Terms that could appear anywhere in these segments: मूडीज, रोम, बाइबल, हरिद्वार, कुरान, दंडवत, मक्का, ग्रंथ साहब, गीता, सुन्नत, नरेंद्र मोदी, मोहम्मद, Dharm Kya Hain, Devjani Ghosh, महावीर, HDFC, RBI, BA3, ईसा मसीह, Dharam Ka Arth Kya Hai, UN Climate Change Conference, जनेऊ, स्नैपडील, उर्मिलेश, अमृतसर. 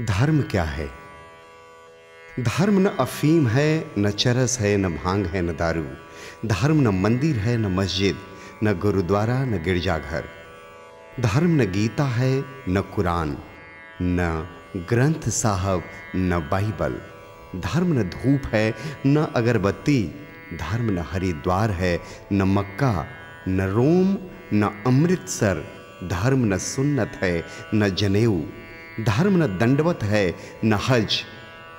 धर्म क्या है? धर्म न अफीम है, न चरस है, न भांग है, न दारू। धर्म न मंदिर है, न मस्जिद, न गुरुद्वारा, न गिरजाघर। धर्म न गीता है, न कुरान, न ग्रंथ साहब, न बाइबल। धर्म न धूप है, न अगरबत्ती। धर्म न हरिद्वार है, न मक्का, न रोम, न अमृतसर। धर्म न सुन्नत है, न जनेऊ। धर्म न दंडवत है, न हज,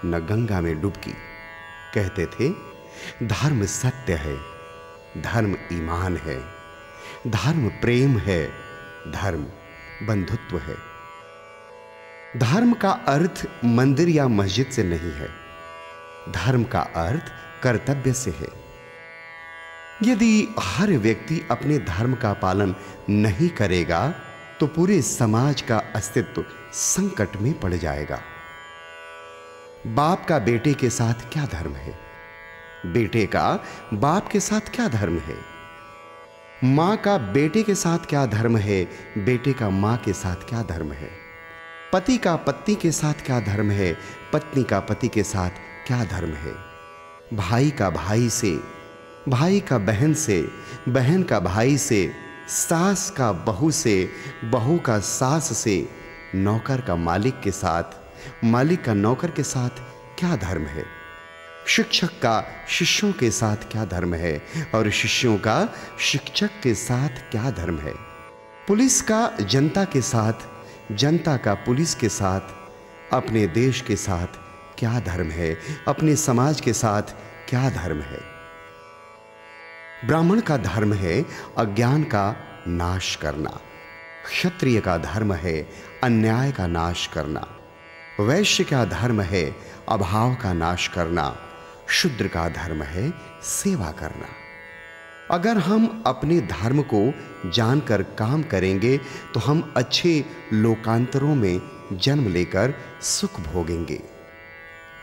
न गंगा में डुबकी। कहते थे धर्म सत्य है, धर्म ईमान है, धर्म प्रेम है, धर्म बंधुत्व है। धर्म का अर्थ मंदिर या मस्जिद से नहीं है, धर्म का अर्थ कर्तव्य से है। यदि हर व्यक्ति अपने धर्म का पालन नहीं करेगा तो पूरे समाज का अस्तित्व संकट में पड़ जाएगा। बाप का बेटे के साथ क्या धर्म है? बेटे का बाप के साथ क्या धर्म है? मां का बेटे के साथ क्या धर्म है? बेटे का मां के साथ क्या धर्म है? पति का पत्नी के साथ क्या धर्म है? पत्नी का पति के साथ क्या धर्म है? भाई का भाई से, भाई का बहन से, बहन का भाई से, सास का बहू से, बहू का सास से, नौकर का मालिक के साथ, मालिक का नौकर के साथ क्या धर्म है? शिक्षक का शिष्यों के साथ क्या धर्म है और शिष्यों का शिक्षक के साथ क्या धर्म है? पुलिस का जनता के साथ, जनता का पुलिस के साथ, अपने देश के साथ क्या धर्म है? अपने समाज के साथ क्या धर्म है? ब्राह्मण का धर्म है अज्ञान का नाश करना। क्षत्रिय का धर्म है अन्याय का नाश करना। वैश्य का धर्म है अभाव का नाश करना। शूद्र का धर्म है सेवा करना। अगर हम अपने धर्म को जानकर काम करेंगे तो हम अच्छे लोकांतरों में जन्म लेकर सुख भोगेंगे,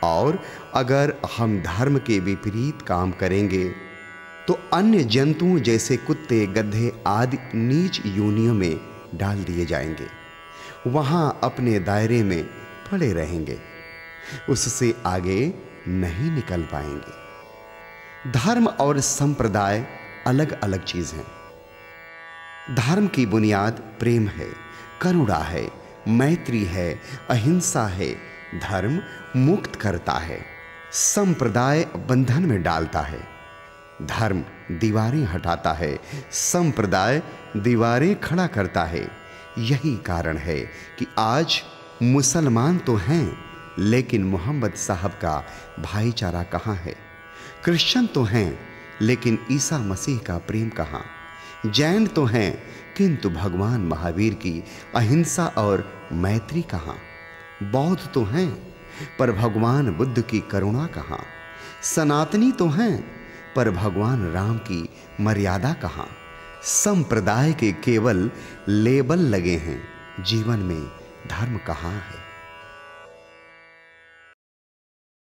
और अगर हम धर्म के विपरीत काम करेंगे तो अन्य जंतुओं जैसे कुत्ते, गधे आदि नीच योनियों में डाल दिए जाएंगे, वहां अपने दायरे में पड़े रहेंगे, उससे आगे नहीं निकल पाएंगे। धर्म और संप्रदाय अलग अलग चीज हैं। धर्म की बुनियाद प्रेम है, करुणा है, मैत्री है, अहिंसा है। धर्म मुक्त करता है, संप्रदाय बंधन में डालता है। धर्म दीवारें हटाता है, संप्रदाय दीवारें खड़ा करता है। यही कारण है कि आज मुसलमान तो हैं लेकिन मोहम्मद साहब का भाईचारा कहाँ है? क्रिश्चियन तो हैं लेकिन ईसा मसीह का प्रेम कहाँ? जैन तो हैं किंतु भगवान महावीर की अहिंसा और मैत्री कहाँ? बौद्ध तो हैं पर भगवान बुद्ध की करुणा कहाँ? सनातनी तो हैं पर भगवान राम की मर्यादा कहाँ? संप्रदाय के केवल लेबल लगे हैं, जीवन में धर्म कहाँ है?